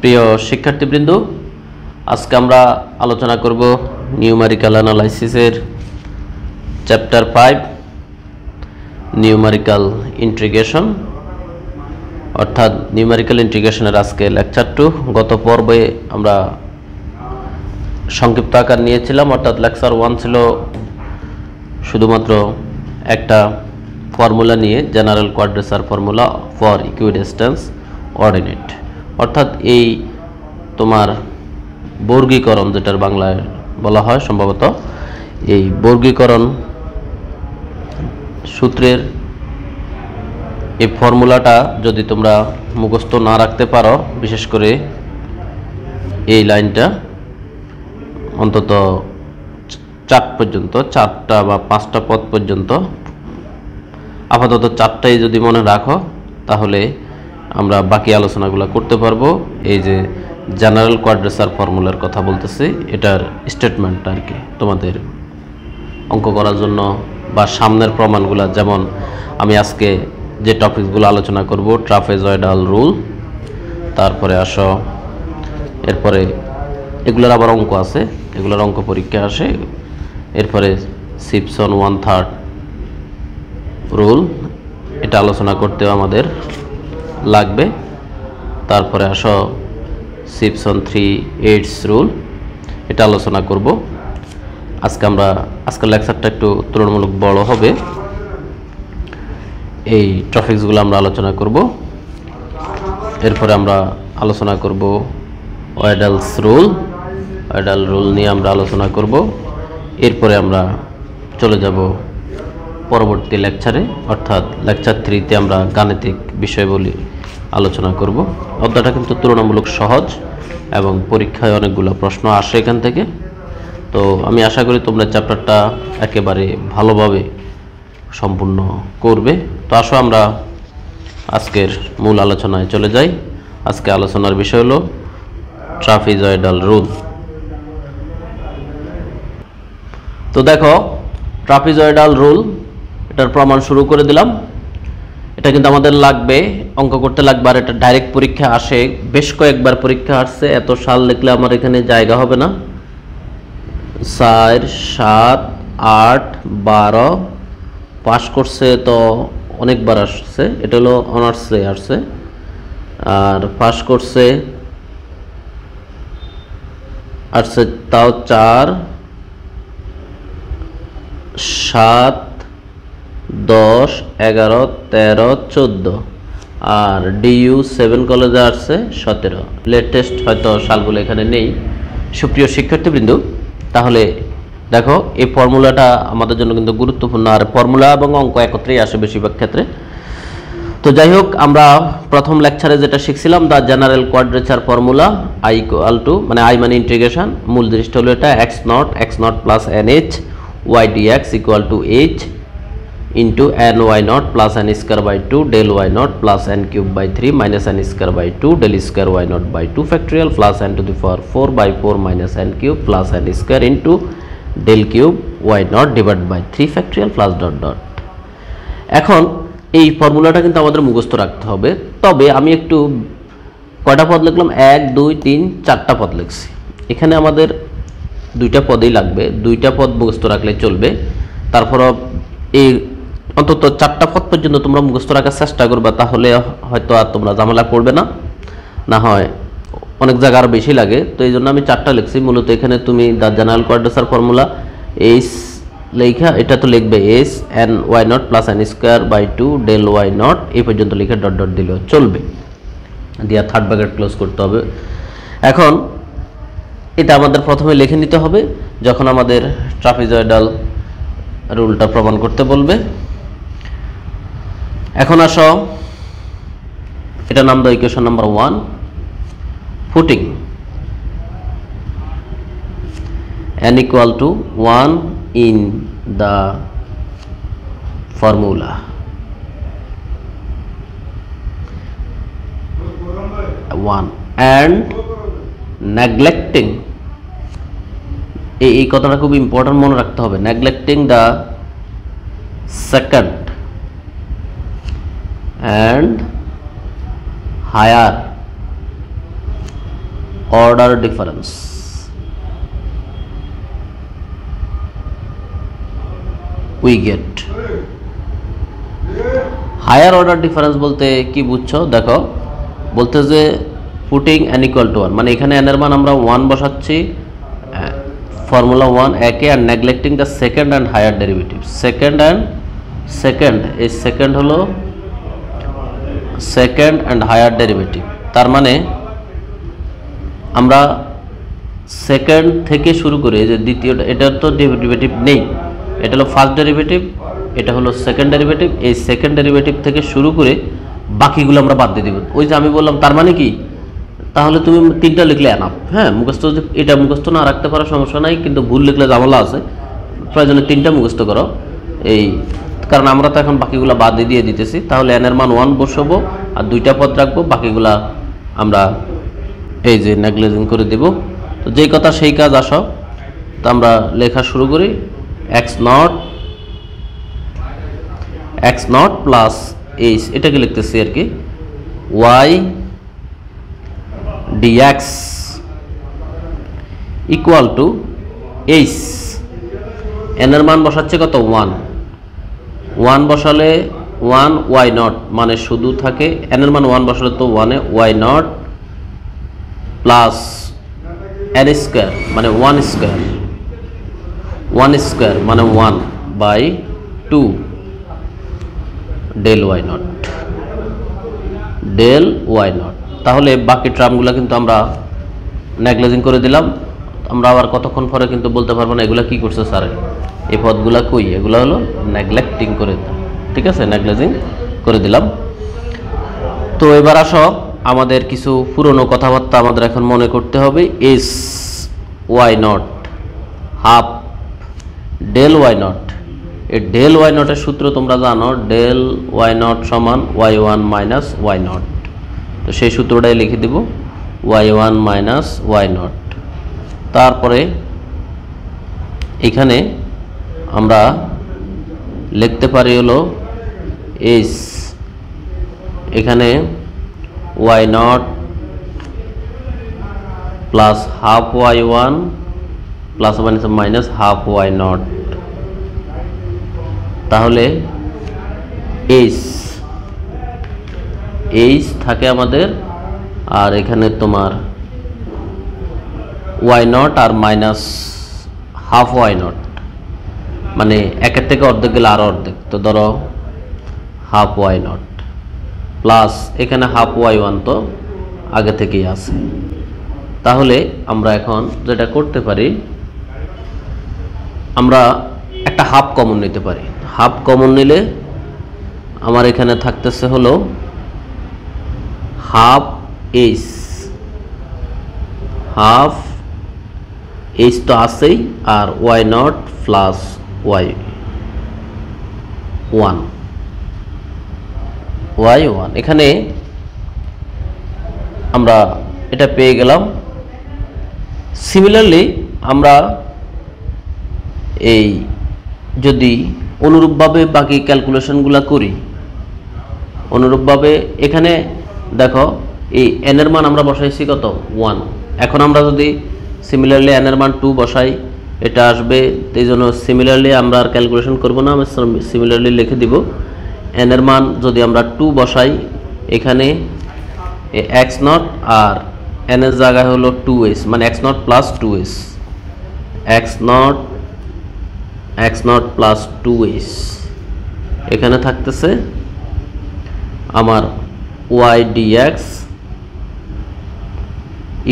প্রিয় শিক্ষার্থীবৃন্দ, আজকে আমরা আলোচনা করব নিউমেরিক্যাল অ্যানালাইসিসের চ্যাপ্টার 5 নিউমেরিক্যাল ইন্টিগ্রেশন, অর্থাৎ নিউমেরিক্যাল ইন্টিগ্রেশনের আজকে লেকচার 2। গত পর্বে আমরা সংক্ষিপ্ত আকার নিয়েছিলাম, অর্থাৎ লেকচার 1 ছিল শুধুমাত্র একটা ফর্মুলা নিয়ে, general quadrature formula for ইকুইডিসট্যান্স ordinate, অর্থাৎ এই তোমার বর্গীকরণ, যেটার বাংলায় বলা হয় সম্ভবত, এই বর্গীকরণ সূত্রের এই ফর্মুলাটা যদি তোমরা মুখস্থ না রাখতে পারো, বিশেষ করে এই লাইনটা অন্তত 4টা বা 5টা পদ পর্যন্ত, আপাতত 4টাই যদি মনে রাখো তাহলে আমরা বাকি আলোচনাগুলো করতে পারবো। এই যে জেনারেল কোয়াড্রেচার ফর্মুলার কথা বলতেছি, এটার স্টেটমেন্টটা আর কি তোমাদের অঙ্ক করার জন্য বা সামনের প্রমাণগুলো, যেমন আমি আজকে যে টপিকগুলো আলোচনা করব, ট্রাপেজয়েডাল রুল, তারপরে আসো, এরপরে এগুলোর আবার অঙ্ক আছে, এগুলোর অঙ্ক পরীক্ষা আসে, এরপরে সিম্পসন 1/3 রুল, এটা আলোচনা করতেও আমাদের লাগবে, তারপরে আসো সিম্পসন 3/8 রুল, এটা আলোচনা করব। আজকে আমরা আজকের লেকচারটা একটু তুলনামূলক বড় হবে, এই টপিকসগুলো আমরা আলোচনা করব। এরপরে আমরা আলোচনা করব ওয়েডালস রুল, ওয়েডাল রুল নিয়ে আমরা আলোচনা করব। এরপরে আমরা চলে যাব পরবর্তী লেকচারে, অর্থাৎ লেকচার 3-তে আমরা গাণিতিক বিষয়গুলি আলোচনা করব। অধ্যায়টা কিন্তু তুলনামূলক সহজ এবং পরীক্ষায় অনেকগুলো প্রশ্ন আসে এখান থেকে, তো আমি আশা করি তোমরা চ্যাপ্টারটা একেবারে ভালোভাবে সম্পূর্ণ করবে। তো আসো আমরা আজকের মূল আলোচনায় চলে যাই। আজকে আলোচনার বিষয় হলো ট্রাপেজয়েডাল রুল। তো দেখো, ট্রাপেজয়েডাল রুল, এটার প্রমাণ শুরু করে দিলাম। এটা কিন্তু আমাদের লাগবে, অঙ্ক করতে লাগবে, আর এটা ডাইরেক্ট পরীক্ষা আসে, বেশ কয়েকবার পরীক্ষা আসছে। এত সাল লিখলে আমার এখানে জায়গা হবে না, 4, 7, 8, 12 পাস করছে তো অনেকবার আসছে, এটা হলো অনার্সে আসছে, আর পাস করছে আসছে তাও 4, 7, 10, 11, 13, 14, আর DU 7 কলেজে আসছে 17। লেটেস্ট হয়তো সালগুলো এখানে নেই। সুপ্রিয় শিক্ষার্থীবৃন্দ, তাহলে দেখো এই ফর্মুলাটা আমাদের জন্য কিন্তু গুরুত্বপূর্ণ, আর ফর্মুলা এবং অঙ্ক একত্রেই আসে বেশিরভাগ ক্ষেত্রে। তো যাই হোক, আমরা প্রথম লেকচারে যেটা শিখছিলাম, the general quadrature formula, I = মানে I মানে ইন্টিগ্রেশন, মূল দৃষ্টি হলো এটা x naught plus nh y dx = h into ny naught plus n square by 2 del y naught plus n cube by 3 minus n square by 2 del square y naught by 2 factorial plus n to the power 4 by 4 minus n cube plus n square into del cube y naught divided by 3 factorial plus dot dot. এখন এই ফর্মুলাটা কিন্তু আমাদের মুখস্থ রাখতে হবে। তবে আমি একটু কয়টা পদ লিখলাম, 1, 2, 3, 4টা পদ লিখছি, এখানে আমাদের 2টা পদেই লাগবে, 2টা পদ মুখস্থ রাখলে চলবে। তারপর এই অন্তত 4টা পদ পর্যন্ত তোমরা মুখস্থ রাখার চেষ্টা করবে, তাহলে হয়তো আর তোমরা ঝামেলা পড়বে না, না হয় অনেক জায়গা আর বেশি লাগে। তো এই জন্য আমি 4টা লিখছি। মূলত এখানে তুমি the general quadrature formula H লেখা, এটা তো লিখবে S N Y naught plus N square by 2 del Y naught, এই পর্যন্ত লিখে ডট ডট দিলেও চলবে, দিয়ে থার্ড ব্র্যাকেট ক্লোজ করতে হবে। এখন এটা আমাদের প্রথমে লিখে নিতে হবে যখন আমাদের ট্রাপেজয়েডাল রুলটা প্রমাণ করতে বলবে। এখন আসো, এটা নাম দাও equation number 1, putting n = 1 in the formula, and neglecting, এই কথাটা খুব ইম্পর্টেন্ট মনে রাখতে হবে, neglecting the second and higher order difference. We get higher order difference বলতে কি বুঝছো? দেখো বলতেছে putting n equal to 1, মানে এখানে n এর মান আমরা 1 বসাচ্ছি formula 1 একে, and neglecting the second and higher derivative, second হলো second and higher derivative, তার মানে আমরা সেকেন্ড থেকে শুরু করে যে দ্বিতীয়, এটার তো ডেরিভেটিভ নেই, এটা হলো ফার্স্ট ডেরিভেটিভ, এটা হলো সেকেন্ড ডেরিভেটিভ, এই সেকেন্ড ডেরিভেটিভ থেকে শুরু করে বাকিগুলো আমরা বাদ দিয়ে দেব। ওই যে আমি বললাম, তার মানে কি তাহলে তুমি তিনটা লিখলে এনাফ। হ্যাঁ, মুখস্থ এটা মুখস্থ না রাখতে পারো সমস্যা নাই, কিন্তু ভুল লিখলে ঝামেলা আছে, প্রয়োজনে তিনটা মুখস্থ করো, এই কারণ আমরা তো এখন বাকিগুলো বাদ দিয়ে দিতেছি। তাহলে এন এর মান 1 বসাবো আর দুইটা পদ রাখবো, বাকিগুলা আমরা এই যে নেগলেজিং করে দেব। তো যেই কথা সেই কাজ, আসো তো আমরা লেখা শুরু করি। x naught প্লাস এইচ, এটাকে লিখতেছি আর কি, y dx equal to H, n এর মান বসাচ্ছে কত 1 বসালে 1, y naught মানে শুধু থাকে n এর মান 1 বসালে তো 1 এ y naught plus n square মানে 1 স্কয়ার মানে 1/2 del y naught। তাহলে বাকি টার্মগুলো কিন্তু আমরা নেগলেজিং করে দিলাম। আমরা আবার কতক্ষণ পরে কিন্তু বলতে পারবো না এগুলা কি করছে স্যার, এই পদগুলা কই, এগুলা হলো নেগলেক্টিং করে, ঠিক আছে, নেগলেজিং করে দিলাম। তো এবার আসো, আমাদের কিছু পুরনো কথাবার্তা আমাদের এখন মনে করতে হবে। S Y naught half del Y naught, এই ডেল ওয়াই নটের সূত্র তোমরা জানো, ডেল ওয়াই নট সমান y1 মাইনাস ওয়াই নট। তো সেই সূত্রটাই লিখে দেব, y1 মাইনাস ওয়াই নট। তারপরে এখানে আমরা লিখতে পারি হলো এস, এখানে y naught plus half y1 plus minus half y naught, তাহলে h থাকে আমাদের, আর এখানে তোমার y naught আর মাইনাস half y naught, মানে একের থেকে অর্ধেক গেলে আর অর্ধেক, তো ধরো half y naught প্লাস এখানে হাফ y1 তো আগে থেকেই আছে। তাহলে আমরা এখন যেটা করতে পারি, আমরা একটা হাফ কমন নিতে পারি। হাফ কমন নিলে আমার এখানে থাকতেছে হলো হাফ এইচ তো আছেই, আর y নট প্লাস y1। এখানে আমরা এটা পেয়ে গেলাম। সিমিলারলি আমরা এই যদি অনুরূপভাবে বাকি ক্যালকুলেশনগুলো করি, অনুরূপভাবে এখানে দেখো এই n এর মান আমরা বসাইছি কত 1, এখন আমরা যদি সিমিলারলি n এর মান 2 বসাই এটা আসবে, এই জন্য সিমিলারলি আমরা আর ক্যালকুলেশন করব না, আমি সিমিলারলি লিখে দিব। n এর মান যদি আমরা 2 বসাই এখানে x নট, আর n এর জায়গায় হলো 2s, মানে x naught plus 2s, x naught plus 2s, এখানে থাকতেছে আমার y dx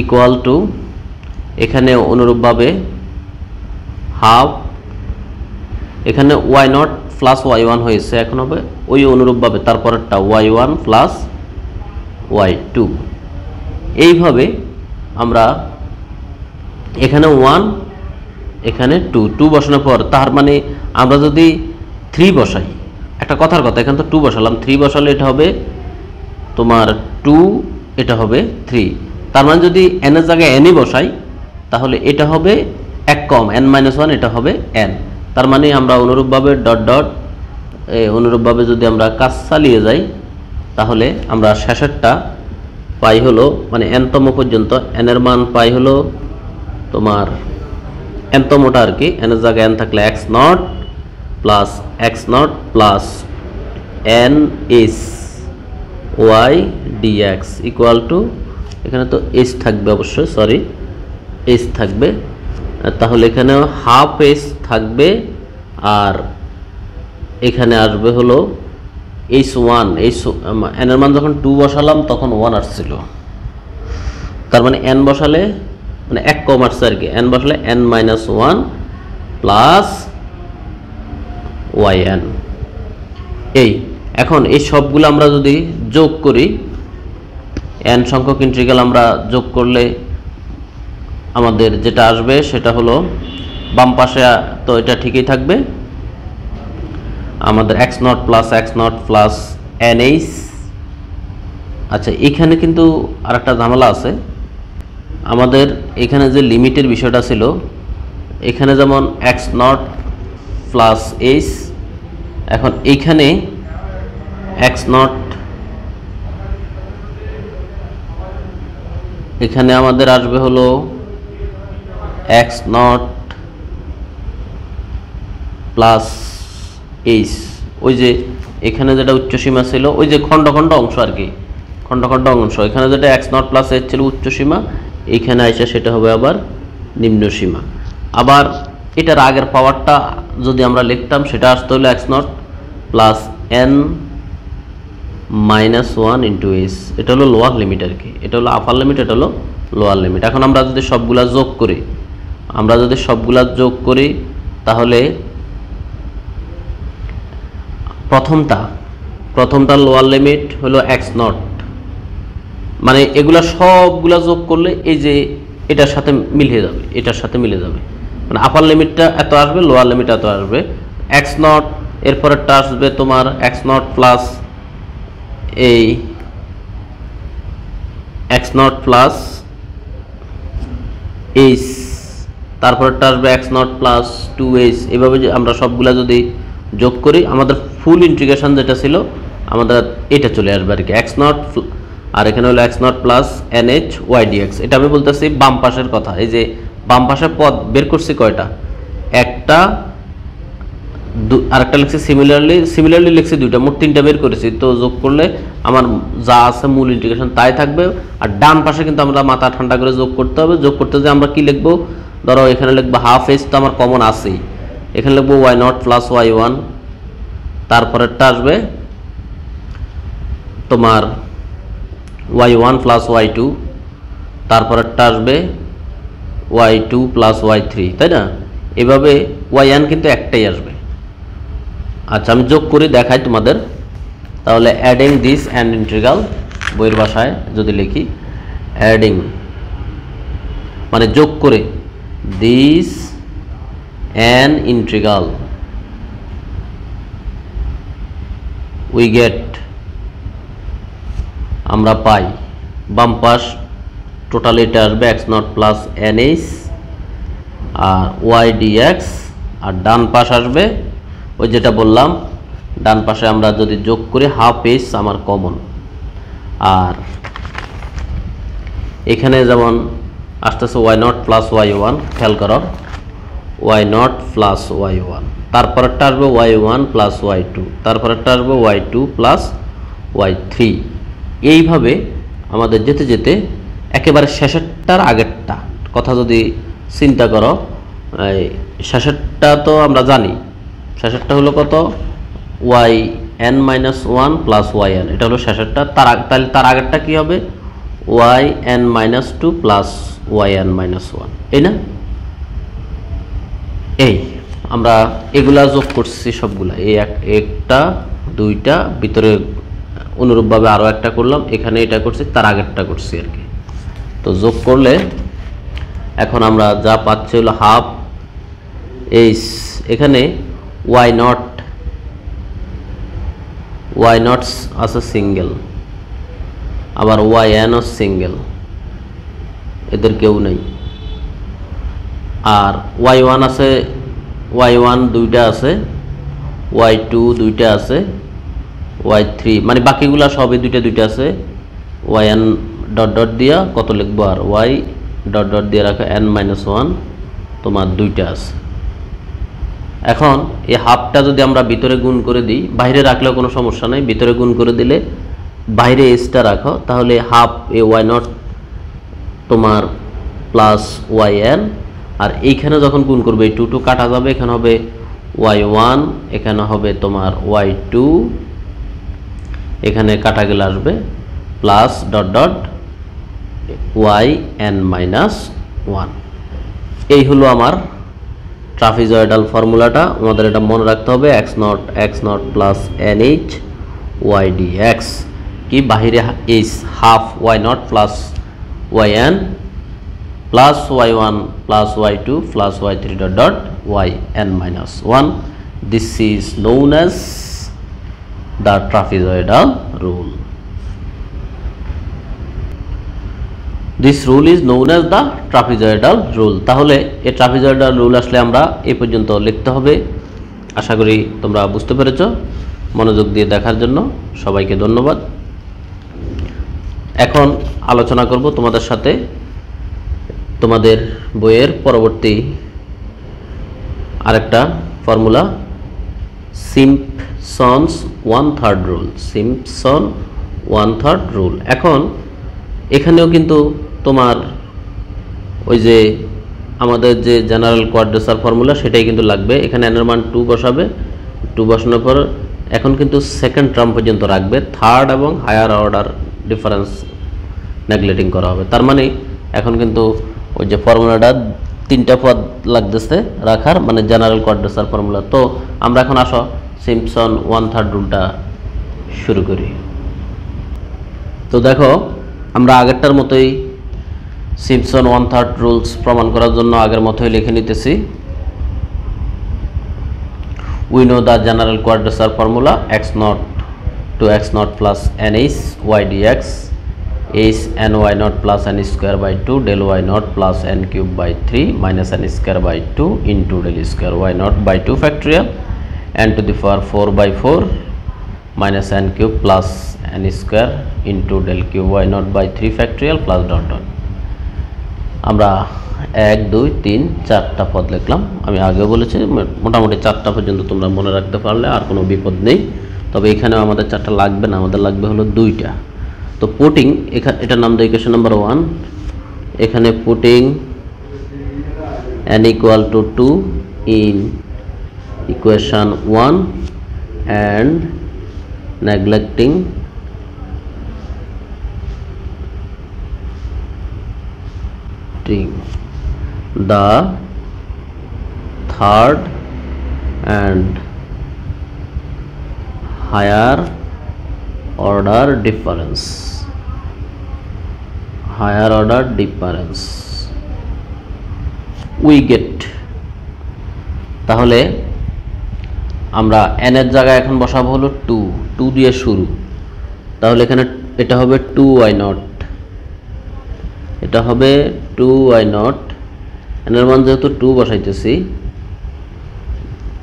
ইকুয়াল টু, এখানে অনুরূপভাবে হাফ, এখানে y নট প্লাস y1 হয়েছে, এখন হবে ওই অনুরূপভাবে তারপরেরটা y1 প্লাস y2। এইভাবে আমরা এখানে 1 এখানে 2 বসানোর পর, তার মানে আমরা যদি 3 বসাই, একটা কথার কথা, এখানে তো 2 বসালাম, 3 বসালে এটা হবে তোমার 2, এটা হবে 3, তার মানে যদি n এর জায়গায় n বসাই তাহলে এটা হবে এক কম n-1, এটা হবে n, তার মানে আমরা অনুরূপভাবে ডট ডট অনুরূপভাবে যদি আমরা কাজ চালিয়ে যাই তাহলে আমরা শেষেরটা पाई हलो मान एनतम पर्यन्त एन एर मान पाई हलो तोमार एनतमटा आर कि एन एर जगह एन थाकले x naught plus N S Y D x equal to एखाने तो एस थाकबे अवश्य सरि एस थाकबे ताहले एखाने हाफ एस थाकबे आर एखाने आसबे हलो एस वन एस एन एर मान जखन टू बसालाम तखन वन आसछिलो तार माने एन बसाले माने एक कम आसछे आर कि एन बसाले N minus one plus Y N এই এখন এই সবগুলো আমরা যদি যোগ করি n সংখ্যক ইন্টিগ্রাল আমরা যোগ করলে আমাদের যেটা আসবে সেটা হলো বাম পাশে তো এটা ঠিকই থাকবে আমাদের x naught plus nh আচ্ছা এখানে কিন্তু আরেকটা ঝামেলা আছে আমাদের এখানে যে লিমিটের বিষয়টা ছিল এখানে যেমন x naught plus h এখন এইখানে x naught এখানে আমাদের আসবে হলো x naught প্লাস h ওই যে এখানে যেটা উচ্চ সীমা ছিল ওই যে খন্ড খন্ড অংশ আর কি খন্ড খন্ড অংশ এখানে যেটা x naught প্লাস h ছিল উচ্চ সীমা এইখানে আইসা সেটা হবে আবার নিম্ন সীমা আবার এটার আগের পাওয়ারটা যদি আমরা লিখতাম সেটা আসতো হলো x naught plus n minus 1 into s এটা হলো লোয়ার লিমিট আর কি এটা হলো আপার লিমিট এটা হলো লোয়ার লিমিট এখন আমরা যদি সবগুলা যোগ করি তাহলে প্রথমটা লোয়ার লিমিট হলো x naught মানে এগুলা সবগুলা যোগ করলে এই যে এটার সাথে মিলে যাবে মানে আপার লিমিটটা এত আসবে লোয়ার লিমিট এত আসবে x naught এর পরেরটা আসবে তোমার x naught প্লাস এই x naught প্লাস h তারপরেরটা আসবে x naught প্লাস 2h এভাবে আমরা সবগুলা যদি যোগ করি আমাদের ফুল ইন্টিগ্রেশন যেটা ছিল আমাদের এটা চলে আসবে আর কি x naught আর এখানে হলো x naught plus nh y dx এটা আমি বলতেছি বাম পাশের কথা এই যে বাম পাশে পদ বের করছি কয়টা একটা আরেকটা লিখছি সিমিলারলি লিখছি দুইটা মোট তিনটা বের করেছি তো যোগ করলে আমার যা আছে মূল ইন্টিগ্রেশন তাই থাকবে আর ডান পাশে কিন্তু আমরা মাথা ঠান্ডা করে যোগ করতে হবে যোগ করতে যে আমরা কি লিখব ধরো এখানে লিখব হাফ এস তো আমার কমন আছেই এখানে লিখব y নট প্লাস y1 তারপরেরটা আসবে তোমার y1 প্লাস y2 তারপরেরটা আসবে y2 plus y3 তাই না এভাবে yn কিন্তু একটাই আসবে আচ্ছা আমি যোগ করে দেখাই তোমাদের তাহলে adding this and integral বইয়ের ভাষায় যদি লিখি adding মানে যোগ করে this and integral we get আমরা পাই বাম পাশ टोटल एट आसबे X naught plus N S और वाई डी एक्स और डान पास आसबे ओई जेटा बोल्लाम डान पाशे आमरा जोदि जोग करी हाफ एस आमार कमन और एखाने जेमन आसतेछे Y naught plus Y one ख्याल करो Y naught plus Y one तारपरेरटा आसबे Y one plus Y two तारपरेरटा आसबे Y two plus Y three एइभाबे आमादेर जेते जेते একেবারে শেষেরটার আগেরটা কথা যদি চিন্তা করো এই শেষেরটা তো আমরা জানি শেষেরটা হলো কত yn - 1 + yn এটা হলো শেষেরটা তার আগেরটা কি হবে yn - 2 + yn - 1 তাই না এই আমরা এগুলা যোগ করছি সবগুলা এই একটা দুইটা ভিতরে অনুরূপভাবে আরো একটা করলাম এখানে এটা করছি তার আগেরটা করছি আর কি तो যোগ করলে এখন আমরা যা পাচ্ছি হলো হাফ এইস এখানে y not আছে সিঙ্গেল আবার yn ও সিঙ্গেল এদের কেউ নেই আর y1 আছে y1 দুইটা আছে y2 দুইটা আছে y3 মানে বাকিগুলা সবই দুইটা আছে yn ডট ডট দিয়া কত লিখবো আর y ডট ডট দিয়ে রাখা n-1 তোমার দুইটা আছে এখন এই হাফটা যদি আমরা ভিতরে গুণ করে দেই বাইরে রাখলে কোনো সমস্যা নাই ভিতরে গুণ করে দিলে বাইরে এসটা রাখো তাহলে হাফ এ y0 তোমার প্লাস yn আর এইখানে যখন গুণ করবে 2 2 কাটা যাবে এখানে হবে y1 এখানে হবে তোমার y2 এখানে কাটা গেলে আসবে প্লাস ডট ডট yn-1 এই হলো আমার trapezoidal ফর্মুলাটা আমাদের এটা মনে রাখতে হবে x0 plus nh y dx কি বাইরে is half y0 plus yn plus y1 plus y2 plus y3 dot dot yn-1 this is known as the trapezoidal rule this rule is known as the trapezoidal rule তাহলে এই trapezoidal rule আসলে আমরা এই পর্যন্ত লিখতে হবে আশা করি তোমরা বুঝতে পেরেছো মনোযোগ দিয়ে দেখার জন্য সবাইকে ধন্যবাদ এখন আলোচনা করব তোমাদের সাথে তোমাদের বইয়ের পরবর্তী আরেকটা formula Simpson's 1/3 rule Simpson 1/3 rule এখন এখানেও কিন্তু তোমার ওই যে আমাদের যে জেনারেল কোয়াড্রেচার ফর্মুলা সেটাই কিন্তু লাগবে এখানে n এর মান 2 বসাবে 2 বসানোর পর এখন কিন্তু সেকেন্ড টার্ম পর্যন্ত রাখবে থার্ড এবং হায়ার অর্ডার ডিফারেন্স নেগলেক্টিং করা হবে তার মানে এখন কিন্তু ওই যে ফর্মুলাটা তিনটা পদ লাগতেছে রাখার মানে জেনারেল কোয়াড্রেচার ফর্মুলা তো আমরা এখন আসো সিম্পসন 1/3 রুলটা শুরু করি তো দেখো আমরা আগেরটার মতোই সিম্পসন 1/3 রুলস প্রমাণ করার জন্য আগের মতোই লিখে নিতেছি we know the general quadrature formula x0 to x0 plus nh y dx is n y0 plus n square by 2 del y0 plus n cube by 3 minus n square by 2 into del square y0 by 2 factorial n to the power 4 by 4 minus n cube plus n square into del cube y0 by 3 factorial plus dot dot আমরা 1 2 3 4টা পদ লিখলাম আমি আগে বলেছি মোটামুটি 4টা পর্যন্ত তোমরা মনে রাখতে পারলে আর কোনো বিপদ নেই তবে এখানে আমাদের 4টা লাগবে না আমাদের লাগবে হলো 2টা তো পুটিং এটা নাম দেই ইকুয়েশন নাম্বার 1 এখানে putting n equal to 2 in equation 1 and neglecting the third and higher order difference we get তাহলে আমরা n এর জায়গায় এখন বসাবো হলো 2 2 দিয়ে শুরু তাহলে এখানে এটা হবে 2y0 এটা হবে 2y0 n এর মান যেহেতু 2 বসাইতেছি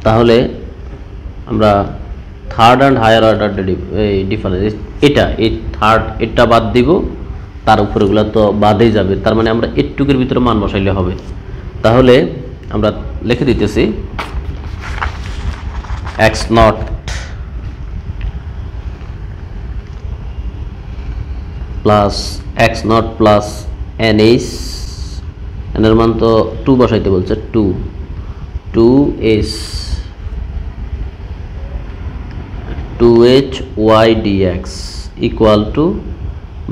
তাহলে আমরা থার্ড এন্ড হায়ার অর্ডার এই ডিফারেন্স এটা এই থার্ড এটা বাদ দিব তার উপরেগুলো তো বাদই যাবে তার মানে আমরা এটুকের ভিতরে মান বসাইলে হবে তাহলে আমরা লিখে দিতেছি x0 plus x0 plus nh n এর মান তো 2 বসাইতে বলছে 2 2h y dx equal to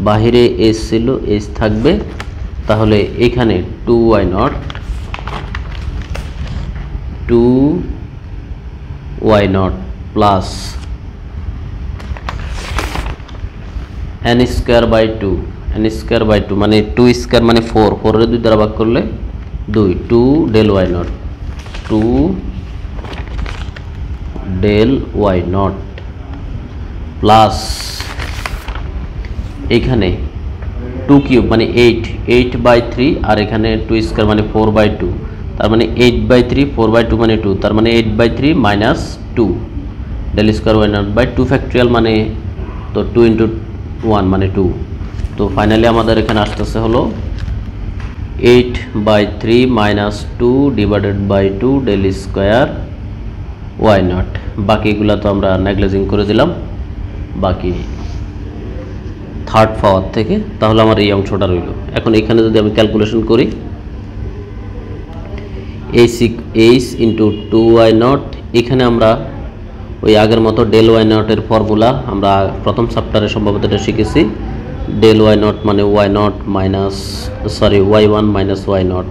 বাইরে s ছিল s থাকবে তাহলে এখানে 2y0 plus n square by 2 n square by 2 মানে 2 square মানে 4 4 এর দুই দ্বারা ভাগ করলে 2 2 del y0 প্লাস এখানে 2 কিউব মানে 8 8 by 3 আর এখানে 2 square মানে 4 by 2 তার মানে 8 by 3 4 by 2 মানে 2 তার মানে 8 by 3 minus 2 del square y0 by 2 factorial মানে তো 2 into 1 মানে 2 तो फाइनली हमारे इखान आस्ते से होलो 8/3 minus 2 divided by 2 del square Y naught बाकी गुला तो हमरा नेगलिजिंग कर दिलाम बाकी थर्ड पावर থেকে তাহলে আমার এই অংশটা রইল এখন এখানে যদি আমি ক্যালকুলেশন করি a6h * 2y नॉट এখানে আমরা ওই আগের মত del y not এর ফর্মুলা আমরা প্রথম চ্যাপ্টারে সম্ভবত এটা শিখেছি del y not মানে y not minus sorry y1 minus y not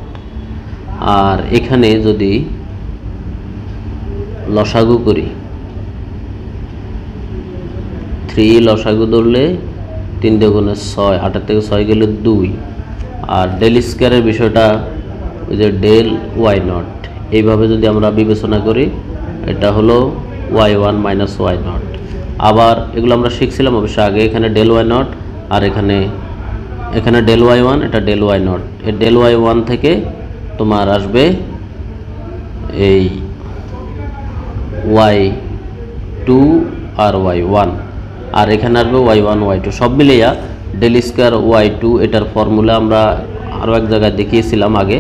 আর এখানে যদি লসাগু করি 3 লসাগু ধরলে 3 2 6 8 থেকে 6 গেল 2 আর del square এর বিষয়টা ওই যে del y not এইভাবে যদি আমরা বিবেচনা করি এটা হলো y1 minus y not আবার এগুলো আমরা শিখছিলাম অবশ্য আগে এখানে del y not আর এখানে del y1 এটা del y not এই del y1 থেকে তোমার আসবে এই y2 আর y1 আর এখানে আসবে y1 y2 সব মিলিয়ে del square y2 এটার ফর্মুলা আমরা আরো এক জায়গায় দেখিয়েছিলাম আগে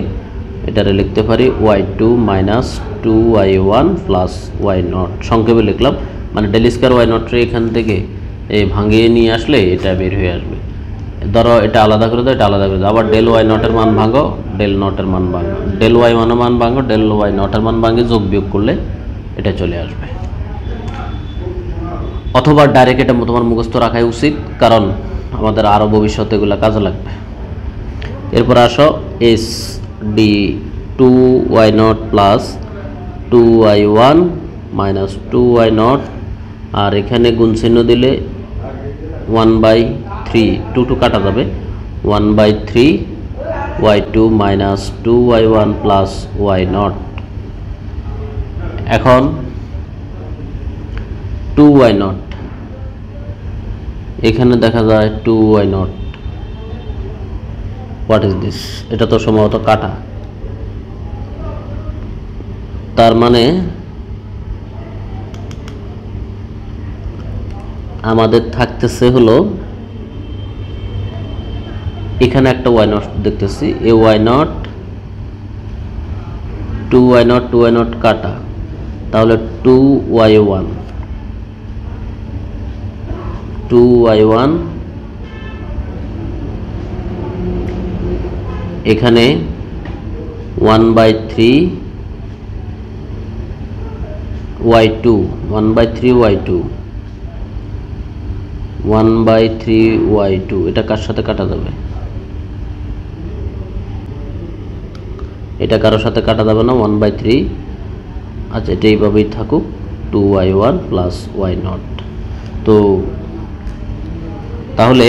এটারে লিখতে পারি y2 - 2y1 + y0 সংক্ষেপে লিখলাম মানে del square y0 এর এখান থেকে এই ভাঙিয়ে নিয়ে আসলে এটা বের হয়ে আসবে ধরো এটা আলাদা করে দাও এটা আলাদা করে দাও আবার del y0 এর মান ভাঙো del not এর মান ভাঙো del y1 এর মান ভাঙো del y0 এর মান ভাঙে যোগ বিয়োগ করলে এটা চলে আসবে অথবা ডাইরেক্ট এটা তোমার মুখস্থ রাখাই উচিত কারণ আমাদের আরো ভবিষ্যতে এগুলা কাজে লাগবে এরপর আসো s d 2y0 + 2y1 - 2y0 আর এখানে গুণ চিহ্ন দিলে 1/3 2 2 কাটা যাবে 1/3 y2 - 2y1 + y0 এখন 2y0 এখানে দেখা যায় 2y0 what is this এটা তো সম্ভবত কাটা তার মানে আমাদের থাকতেছে হলো এখানে একটা y0 দেখতেছি এই y0 2y0 2y0 কাটা তাহলে 2y1 2y1 এখানে 1/3 y2 1/3 y2 1/3 y2 এটা কার সাথে কাটা যাবে এটা কারোর সাথে কাটা যাবে না 1/3 আচ্ছা এটা এইভাবেই থাকুক 2y1 + y0 তো তাহলে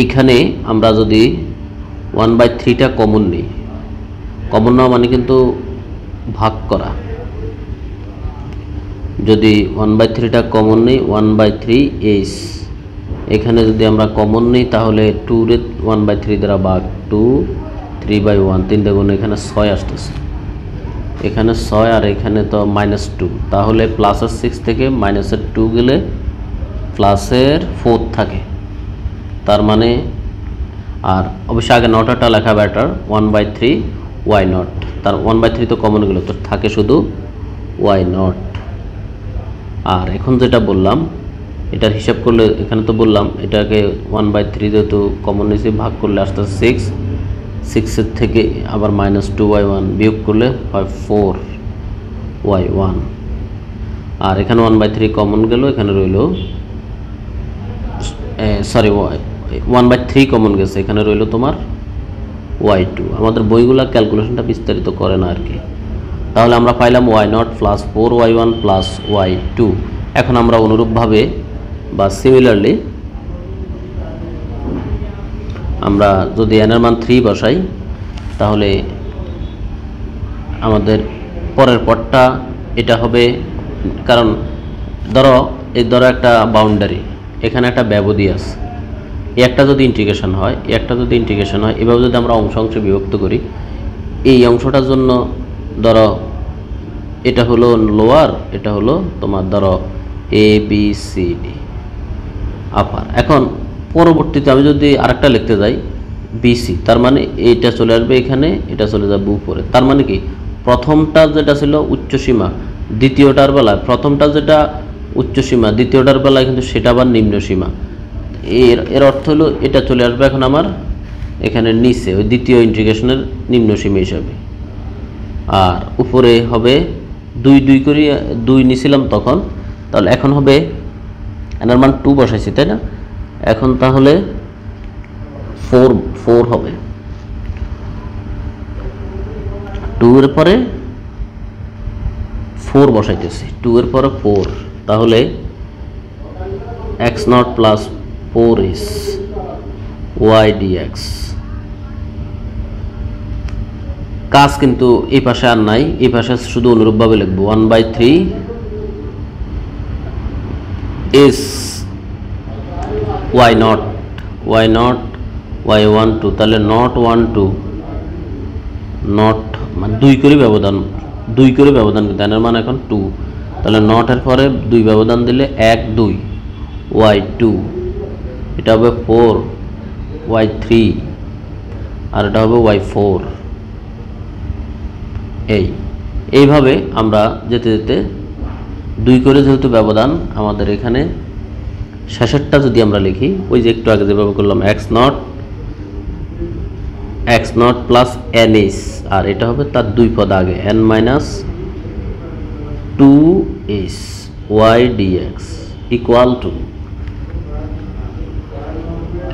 এইখানে আমরা যদি 1/3 টা কমন নেই কমন না মানে কিন্তু ভাগ করা যদি 1/3 টা কমন নেই 1/3 is এখানে যদি আমরা কমন নেই তাহলে 2 রে 1/3 দ্বারা ভাগ 2 3/1 3 দিয়ে গুণ এখানে 6 আসছে এখানে 6 আর এখানে তো -2 তাহলে +6 থেকে -2 গেলে +4 থাকে তার মানে আর অবশ্যই আগে নটটা লেখা বেটার 1/3 y0 তার 1/3 তো কমন গেল তো থাকে শুধু y0 আর এখন যেটা বললাম এটার হিসাব করলে এখানে তো বললাম এটাকে 1/3 দিয়ে তো কমন নিচে ভাগ করলে আসছে 6 এর থেকে আবার -2y1 বিয়োগ করলে হয় 4y1 আর এখানে 1/3 কমন গেল এখানে রইল সরি 1/3 কমন গেছে এখানে রইল তোমার y2 আমাদের বইগুলা ক্যালকুলেশনটা বিস্তারিত করে না আর কি তাহলে আমরা পাইলাম y0 + 4y1 + y2 এখন আমরা অনুরূপভাবে বা সিমিলারলি আমরা যদি n এর মান 3 বসাই তাহলে আমাদের পরের পদটা এটা হবে কারণ ধরো এই ধরো একটা বাউন্ডারি এখানে একটা ব্যবধি আছে এই একটা যদি ইন্টিগ্রেশন হয় এই একটা যদি ইন্টিগ্রেশন হয় এভাবে যদি আমরা অংশ অংশে বিভক্ত করি এই অংশটার জন্য ধরো এটা হলো লোয়ার এটা হলো তোমার ধরো a b c d আপার এখন পরবর্তীতে আমি যদি আরেকটা লিখতে যাই bc তার মানে এটা চলে আসবে এখানে এটা চলে যাবে উপরে তার মানে কি প্রথমটা যেটা ছিল উচ্চ সীমা দ্বিতীয়টার বেলায় প্রথমটা যেটা উচ্চ সীমা দ্বিতীয়টার বেলায় কিন্তু সেটা আবার নিম্ন সীমা এর অর্থ হলো এটা চলে আসবে এখন আমার এখানে নিচে ওই দ্বিতীয় ইন্টিগ্রেশনের নিম্ন সীমা হিসাবে আর উপরে হবে 2 2 করে 2 নিছিলাম তখন তাহলে এখন হবে এর মান 2 বসাইছি তাই না এখন তাহলে 4 4 হবে 2 এর পরে 4 বসাইতেছি 2 এর পরে 4 তাহলে x0 + 4 is y dx কাজ কিন্তু এই পাশে আর নাই এই পাশে শুধু অনুরূপভাবে লিখব 1/3 is y0 y12 তাহলে not 12 not মানে 2 করে ব্যবধান 2 করে ব্যবধান এর মান এখন 2 তাহলে not এর পরে 2 ব্যবধান দিলে 1 2 y2 এটা হবে 4 y3 আর এটা হবে y4 এইভাবে আমরা যেতে যেতে 2 করে যেহেতু ব্যবধান আমাদের এখানে শেষেরটা যদি আমরা লিখি ওই যে একটু আগে যেভাবে করলাম x0 plus n is আর এটা হবে তার দুই পদ আগে n minus 2 is y dx equal to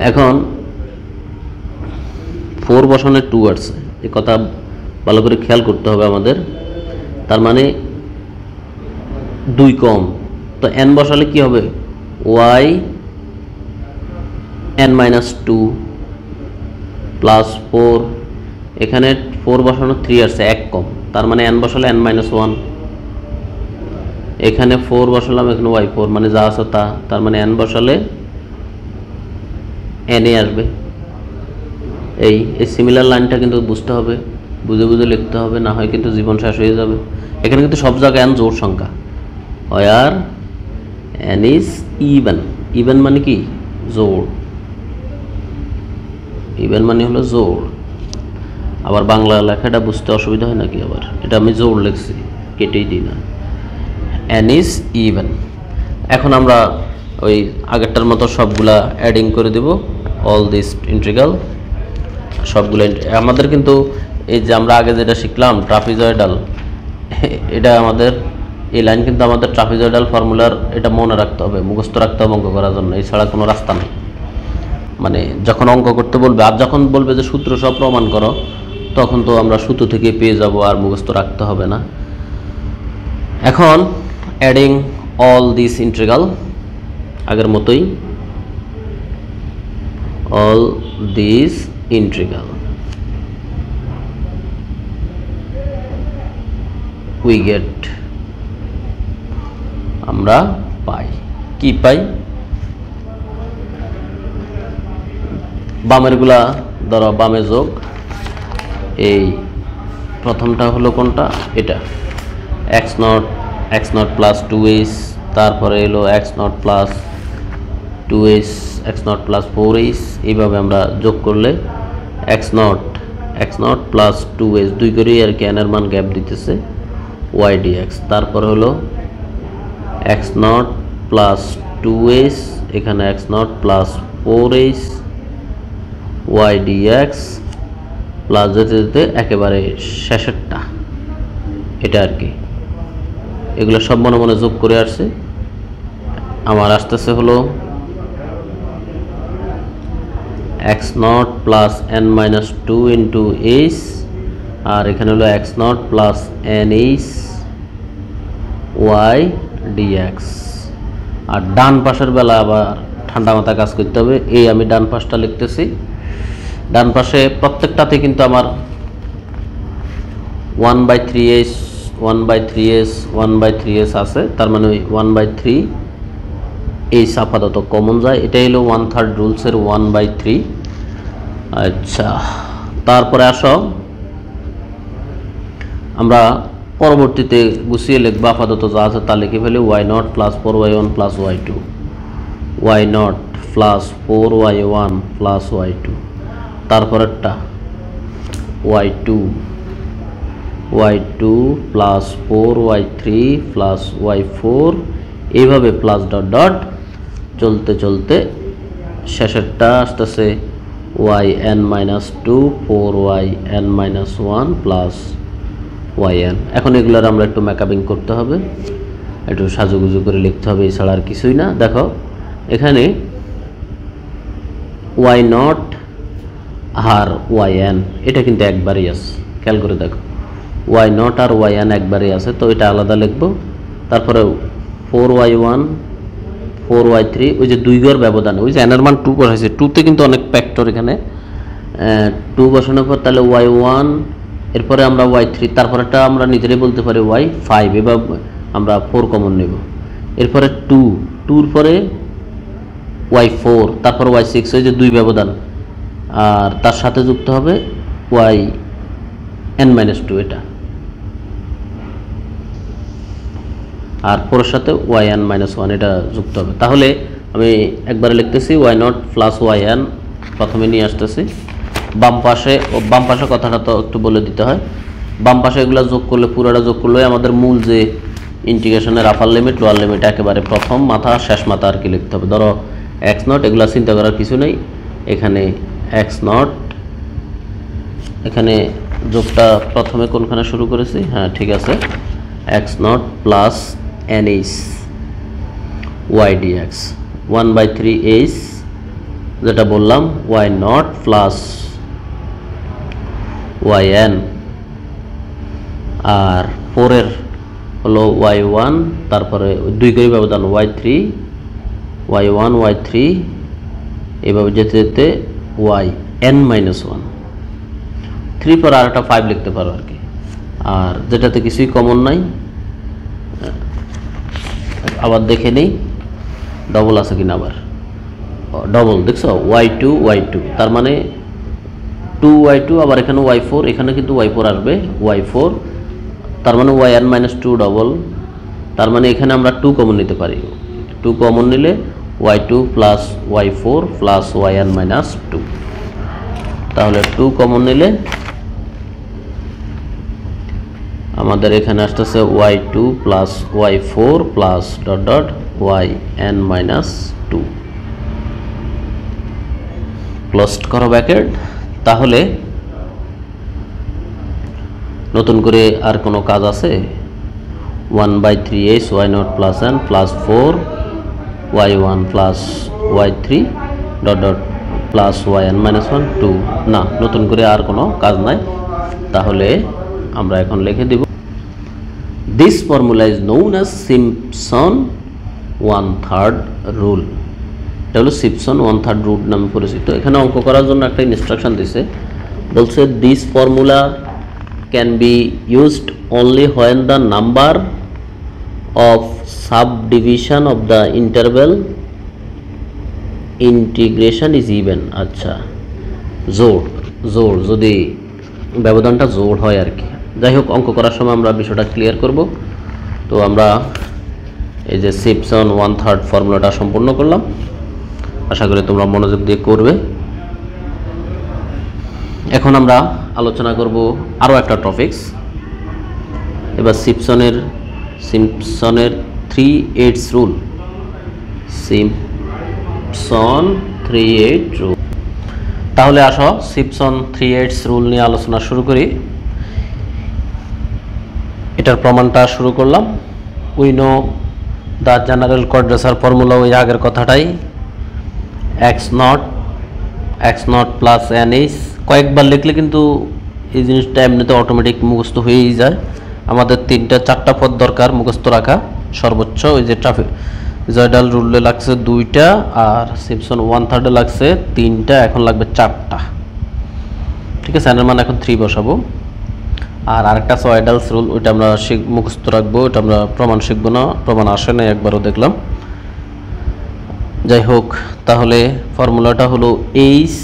এখন 4 বসানোর 2 আছে এই কথা ভালো করে খেয়াল করতে হবে আমাদের তার মানে 2 কম তো n বসালে কি হবে y n-2 plus 4 এখানে 4 বসানো 3 আছে 1 কম তার মানে n বসালে n-1 এখানে 4 বসালাম এখানে y4 মানে যা আছে তা তার মানে n বসালে n এ আসবে এই সিমিলার লাইনটা কিন্তু বুঝতে হবে বুঝে বুঝে লিখতে হবে না হয় কিন্তু জীবন শেষ হয়ে যাবে এখানে কিন্তু সব জায়গায় n জোড় সংখ্যা আর n is even even মানে কি জোড় even মানে হলো জোড় আবার বাংলা লেখাটা বুঝতে অসুবিধা হয় নাকি আবার এটা আমি জোড় লিখছি কেটেই দিই না n is even এখন আমরা ওই আগেরটার মতো সবগুলা অ্যাডিং করে দেব all this integral সবগুলা আমাদের কিন্তু এই যে আমরা আগে যেটা শিখলাম ট্রাপিজয়েডাল এটা আমাদের এই লাইন কিন্তু আমাদের ট্রাপিজয়েডাল ফর্মুলার এটা মনে রাখতে হবে মুখস্থ রাখতে হবে অঙ্ক করার জন্য এছাড়া কোনো রাস্তা নেই মানে যখন অঙ্ক করতে বলবে আর যখন বলবে যে সূত্র সব প্রমাণ করো তখন তো আমরা সূত্র থেকে পেয়ে যাব আর মুখস্থ রাখতে হবে না এখন অ্যাডিং অল দিস ইন্টিগ্রাল আগের মতোই all this integral we get আমরা পাই কি পাই বামেরগুলা ধরো বামে যোগ এই প্রথমটা হলো কোনটা এটা x0 plus 2s তারপরে হলো x0 plus 2s x0 plus 4s এইভাবে আমরা যোগ করলে x0 plus 2s দুই করে আর কি এর মান গ্যাপ দিতেছে y dx তারপর হলো x0 plus 2s এখানে x0 plus 4s y dx plus যেতে একেবারে শেষেরটা এটা আর কি এগুলো সব মনে মনে যোগ করে আসছে আমার আসতেছে হলো x0 plus n-2 into s আর এখানে হলো x0 plus n is y dx আর ডান পাশের বেলা আবার ঠান্ডা মাথা কাজ করতে হবে এই আমি ডান পাশটা লিখতেছি ডান পাশে প্রত্যেকটাতে কিন্তু আমার 1/3s 1/3s 1/3s আছে তার মানে 1/3 এই আপাতত কমন যায় এটাই হলো 1/3 রুলসের 1/3 আচ্ছা তারপরে আসো আমরা পরবর্তীতে গুছিয়ে লিখবা আপাতত যা আছে তা লিখে ফেলে y0 + 4y1 + y2 y0 + 4y1 + y2 তারপরেরটা y2 + 4y3 + y4 এইভাবে প্লাস ডট ডট চলতে চলতে শেষেরটা আসছে yn - 2 4yn - 1 + yn এখন এগুলার আমরা একটু মেকআপিং করতে হবে একটু সাজুগুজু করে লিখতে হবে এছাড়া আর কিছুই না দেখো এখানে y0 আর yn এটা কিন্তু একবারই আছে খেয়াল করে দেখো y0 আর yn একবারই আছে তো এটা আলাদা লিখব তারপরে 4y1 4y3 ওই যে দুই ঘর ব্যবধানে ওই যে n এর মান 2 বসাইছে 2 তে কিন্তু অনেক ফ্যাক্টর এখানে 2 বসানোর পর তাহলে y1 এরপরে আমরা y3 তারপরেটা আমরা নিজেরাই বলতে পারি y5 এবারে আমরা 4 কমন নেব এরপরে 2 এর পরে y4 তারপর y6 এই যে দুই ব্যবধান আর তার সাথে যুক্ত হবে yn-2 এটা আর পরের সাথে yn-1 এটা যুক্ত হবে তাহলে আমি একবারে লিখতেছি y0 + yn প্রথমে নিয়ে আসতেছি বাম পাশে কথাটা তো একটু বলে দিতে হয় বাম পাশে এগুলা যোগ করলে পুরোটা যোগ করলে আমাদের মূল যে ইন্টিগ্রেশনের আপার লিমিট লোয়ার লিমিট একেবারে প্রথম মাথা শেষ মাথা আর কি লিখতে হবে ধরো x0 এগুলা চিন্তা করার কিছু নেই এখানে x0 এখানে যোগটা প্রথমে কোনখানে শুরু করেছি হ্যাঁ ঠিক আছে x0 plus nh y dx 1/3 h যেটা বললাম y0 plus yn আর 4 এর হলো y1 তারপরে দুই করে ব্যবধান y1 y3 এভাবে যেতে যেতে yn-1 3 পর আর একটা 5 লিখতে পারো আর কি আর যেটাতে কিছুই কমন নাই আবার দেখে নেই ডবল আছে কিনা আবার ডবল দেখছো y2 তার মানে 2y2 আবার এখানে y4 এখানে কিন্তু y4 আসবে y4 তার মানে yn-2 ডবল তার মানে এখানে আমরা 2 কমন নিতে পারি 2 কমন নিলে y2 + y4 + yn-2 তাহলে 2 কমন নিলে আমাদের এখানে আসছে y2 + y4 + dot dot yn-2 close করো ব্র্যাকেট তাহলে নতুন করে আর কোনো কাজ আছে 1/3 h y0 plus n plus 4 y1 plus y3 dot dot plus yn minus 1 2 না নতুন করে আর কোনো কাজ নাই তাহলে আমরা এখন লিখে দেব this formula is known as Simpson's 1/3 rule এটা হলো Simpson's 1/3 রুল নামে পরিচিত এখানে অঙ্ক করার জন্য একটা ইনস্ট্রাকশন দিয়েছে বলছে this formula can be used only when the number of subdivision of the interval integration is even আচ্ছা জোড় যদি ব্যবধানটা জোড় হয় আর কি যাই হোক অঙ্ক করার সময় আমরা বিষয়টা ক্লিয়ার করব তো আমরা এই যে Simpson's 1/3 ফর্মুলাটা সম্পূর্ণ করলাম আশা করি তোমরা মনোযোগ দিয়ে করবে এখন আমরা আলোচনা করব আরো একটা টপিকস এবার সিম্পসনের 3/8 রুল সিম্পসন 3/8 রুল তাহলে আসো সিম্পসন 3/8 রুল নিয়ে আলোচনা শুরু করি এটার প্রমাণটা শুরু করলাম we know the general quadrature formula ওই আগের কথাটাই x0 plus nh কয়েকবার লিখলে কিন্তু এই জিনিসটা এমনিতে অটোমেটিক মুখস্থ হয়েই যায় আমাদের 3টা 4টা পদ দরকার মুখস্থ রাখা সর্বোচ্চ ওই যে ট্রাপেজয়েডাল রুলে লাগছে 2টা আর Simpson's 1/3 এ লাগছে 3টা এখন লাগবে 4টা ঠিক আছে এর মানে এখন 3 বসাবো আর আরেকটা ট্রাপেজয়েডাল রুল ওটা আমরা মুখস্থ রাখবো ওটা আমরা প্রমাণ শিখব না প্রমাণ আসে না একবারও দেখলাম যাই হোক তাহলে ফর্মুলাটা হলো h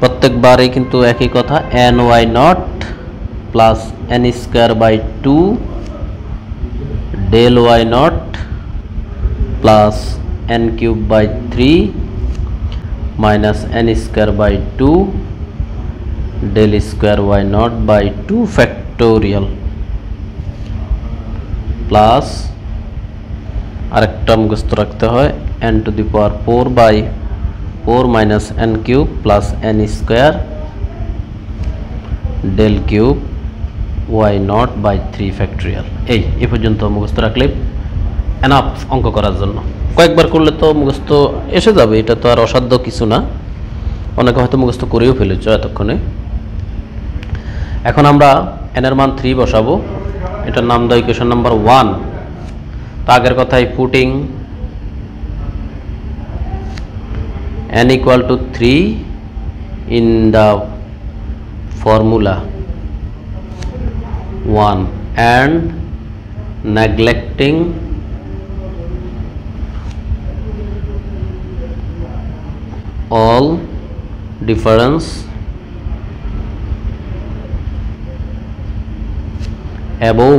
প্রত্যেকবারই কিন্তু একই কথা ny0 plus n square by 2 del y naught plus n cube by 3 minus n square by 2 del square y naught by 2 factorial plus आरेक टर्म को रखते हैं n to the power 4 by 4 minus n cube plus n square del cube y naught by 3 factorial এই এই পর্যন্ত মুখস্থ রাখলে enough অঙ্ক করার জন্য কয়েকবার করলে তো মুখস্থ এসে যাবে এটা তো আর অসাধ্য কিছু না অনেকে হয়তো মুখস্থ করেও ফেলেছে এতক্ষণে এখন আমরা n এর মান 3 বসাবো এটার নাম দাও ইকুয়েশন নাম্বার 1 আগের কথাই putting n equal to 3 in the formula 1 and neglecting all difference above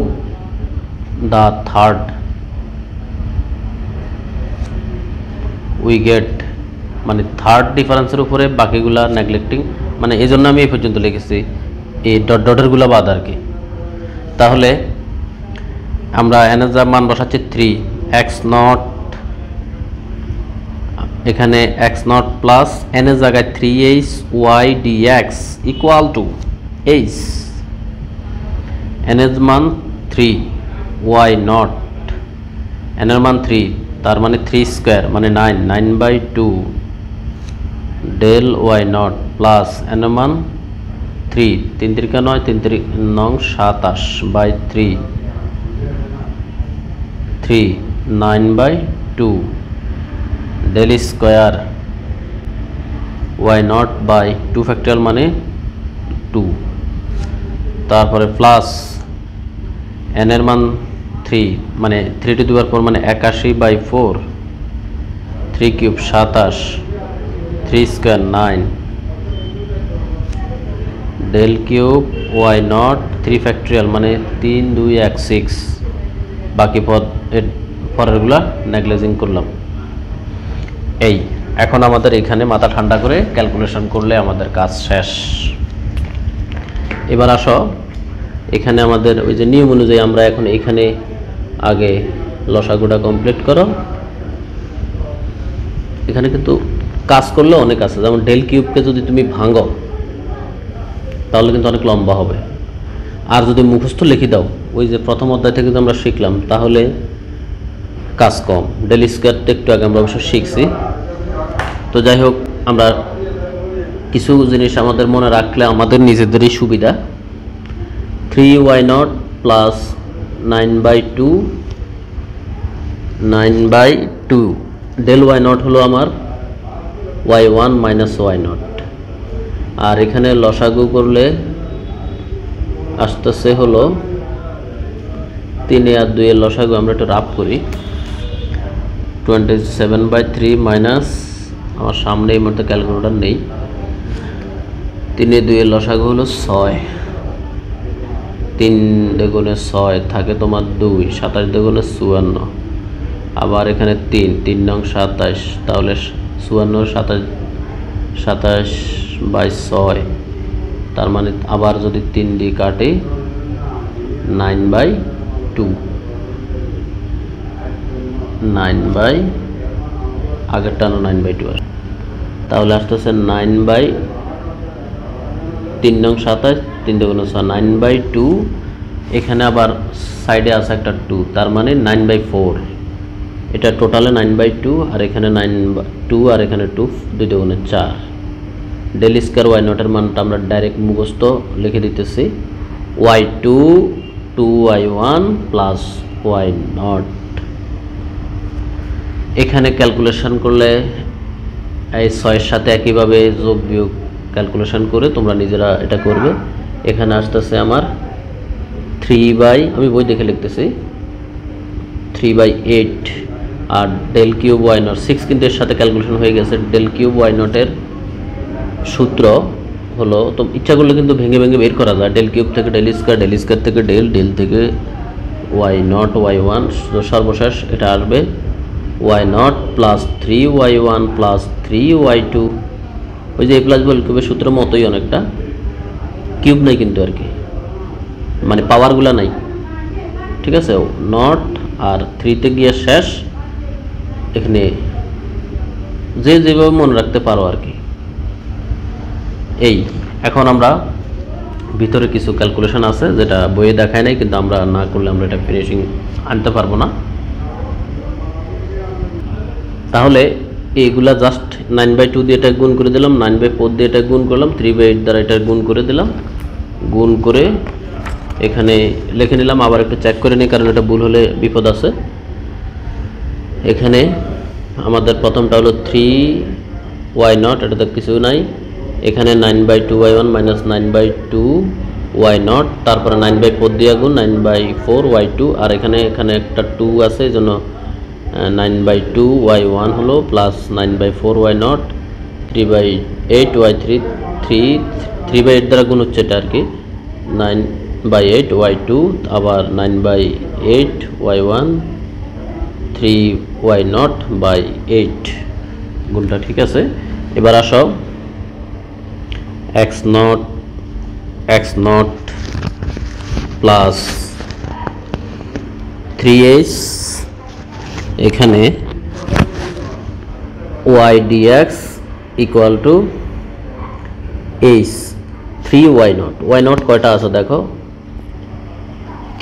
the third we get মানে থার্ড ডিফারেন্সের উপরে বাকিগুলা নেগলেক্টিং মানে এজন্য আমি এই পর্যন্ত লিখেছি এই ডট ডটেরগুলা বাদ আর কি তাহলে আমরা n এর মান বসাচ্ছি 3 x not এখানে x not plus n এর জায়গায় 3h y dx equal to h n এর মান 3 y not n এর মান 3 तार माने 3 square माने 9 9 by 2 del y naught plus n मान 3 3 Trika 9 3 Trika 9 27 by 3 3 9 by 2 del square y naught by 2 factorial माने 2 तार पर plus n मान 3 माने 3 to the power 4 माने 81 by 4 3 cube 27 3 square 9 del cube y naught 3 factorial माने 3 2 x 6 बाकी पर रेगुला नेगलिजिंग कर लम ए এখন আমাদের এখানে মাথা ঠান্ডা করে ক্যালকুলেশন করলে আমাদের কাজ শেষ এবার আসো এখানে আমাদের ওই যে নিয়ম অনুযায়ী আমরা এখন এখানে আগে লসাগুটা কমপ্লিট করো এখানে কিন্তু কাজ করলে অনেক আছে যেমন ডেল কিউবকে যদি তুমি ভাঙো তাহলে কিন্তু অনেক লম্বা হবে আর যদি মুখস্থ লিখে দাও ওই যে প্রথম অধ্যায় থেকে যে আমরা শিখলাম তাহলে কাজ কম ডেল স্কয়ারটা একটু আগে আমরা অবশ্য শিখছি তো যাই হোক আমরা কিছু জিনিস আমাদের মনে রাখলে আমাদের নিজেদেরই সুবিধা 3y naught plus 9 by 2 9 by 2 del y naught হলো আমার y1 minus y naught আর এখানে লসাগু করলে আসতেছে হলো 3 আর 2 এর লসাগু আমরা একটু রাফ করি 27 by 3 minus আমার সামনে এই মুহূর্তে ক্যালকুলেটর নেই 3 এর 2 এর লসাগু হলো 6 3 দুগুণে 6 থাকে তোমার 2 27 দুগুণে 54 আবার এখানে 3 3 নং 27 তাহলে 54 27 27 বাই 6 তার মানে আবার যদি 3 দিয়ে কাটি 9 বাই 2 9 বাই আগেরটা 9 বাই 2 তাহলে আসছে 9 বাই 3 নং 27 3 দুগুণে 6 9 by 2 এখানে আবার সাইডে আছে একটা 2 তার মানে 9 by 4 এটা টোটালে 9 by 2 আর এখানে 9 2 আর এখানে 2 2 দুগুণে 4 ডেল স্কয়ার y নট এর মানটা আমরা ডাইরেক্ট মুখস্থ লিখে দিতেছি y2 2y1 plus y not এখানে ক্যালকুলেশন করলে এই 6 এর সাথে একইভাবে যোগ বিয়োগ ক্যালকুলেশন করে তোমরা নিজেরা এটা করবে এখানে আসছে আমার 3 বাই আমি বই দেখে লিখতেছি 3 বাই 8 আর ডেল কিউব y নট 6 কিন্তু এর সাথে ক্যালকুলেশন হয়ে গেছে ডেল কিউব y নট এর সূত্র হলো তো ইচ্ছা করলে কিন্তু ভেঙে ভেঙে বের করা যায় ডেল কিউব থেকে ডেল স্কয়ার থেকে ডেল থেকে y0 y1 তো সর্বশেষ এটা আসবে y0 + 3 y1 + 3 y2 ওই যে a + b কিউবের সূত্রের মতই অনেকটা কিউব নাই কিন্তু আর কি মানে পাওয়ারগুলো নাই ঠিক আছে not আর 3 তে গিয়ে শেষ এখানে যে যেভাবে মনে রাখতে পারো আর কি এই এখন আমরা ভিতরে কিছু ক্যালকুলেশন আছে যেটা বইয়ে দেখায় নাই কিন্তু আমরা না করলে আমরা এটা ফিনিশিং আনতে পারবো না তাহলে এইগুলা জাস্ট 9/2 দিয়ে এটা গুণ করে দিলাম 9/4 দিয়ে এটা গুণ করলাম 3/8 দ্বারা এটা গুণ করে দিলাম গুণ করে এখানে লিখে নিলাম আবার একটু চেক করে নেই কারণ এটা ভুল হলে বিপদ আছে এখানে আমাদের প্রথমটা হলো 3y0 এটা তো কিছু নাই এখানে 9/2 y1 - 9/2 y0 তারপরে 9/4 দিয়ে গুণ 9/4 y2 আর এখানে এখানে একটা 2 আছে এজন্য 9/2 y1 হলো + 9/4 y0 3/8 y3 3/8 দ্বারা গুণ হচ্ছে এটা আর কি 9/8 y2 আবার 9/8 y1 3y0/8 গুণটা ঠিক আছে এবার আসো x0 plus 3h এখানে y dx equal to h 3y0 y0 কয়টা আছে দেখো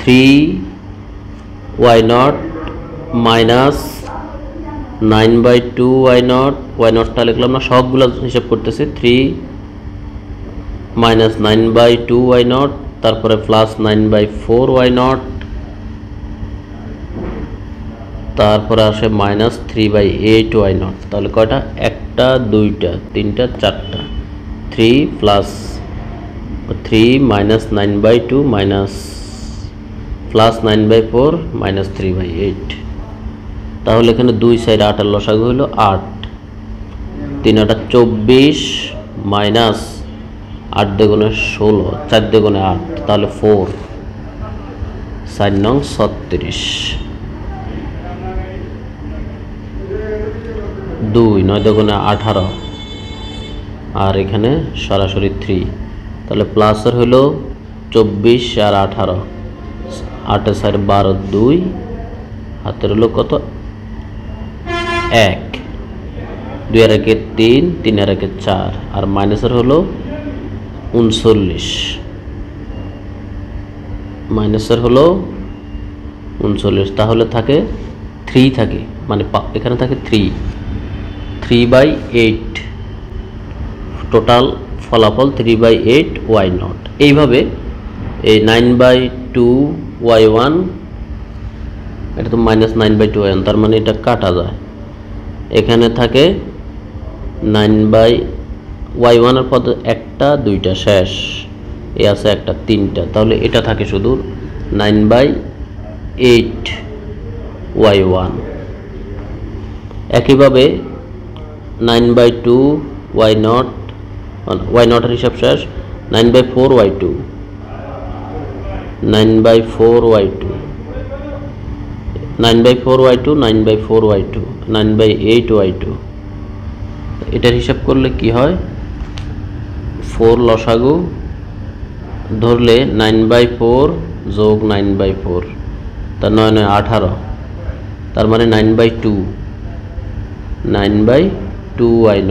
3y0 minus 9/2 y0 টা লিখলাম না সবগুলো হিসাব করতেছি 3 minus 9/2 y0 তারপরে plus 9/4 y0 তারপরে আসে minus 3/8 y0 তাহলে কয়টা একটা দুইটা তিনটা চারটা 3 plus 3 minus 9/2 minus plus 9/4 minus 3/8 তাহলে এখানে দুই সাইড 8 এর লসাগু হলো 8 3 8 24 minus 8 দ্বিগুণে 16 4 দ্বিগুণে 8 তাহলে 4 4 9 36 2 9 দ্বিগুণে 18 আর এখানে সরাসরি 3 তাহলে প্লাস এর হলো 24 আর 18 8 এর 12 2 হাতের হলো কত 1 2 এর 1 3 3 এর 1 4 আর মাইনাসের হলো 39 মাইনাসের হলো 39 তাহলে থাকে 3 থাকে মানে এখানে থাকে 3 3/8 টোটাল ফলাফল 3/8 y0 এইভাবে এই 9/2 y1 এটা তো -9/2 y1 তার মানে এটা কাটা যায় এখানে থাকে 9 y1 এর পদ একটা দুইটা শেষ এই আছে একটা তিনটা তাহলে এটা থাকে শুধু 9/8 y1 একইভাবে 9/2 y0 y0 এর হিসাব শেষ 9/4 y2 9/4 y2 9/8 y2 এটার হিসাব করলে কি হয় 4 লসাগু ধরলে 9/4 যোগ 9/4 তা 9 9 18 তার মানে 9/2 9/2 y0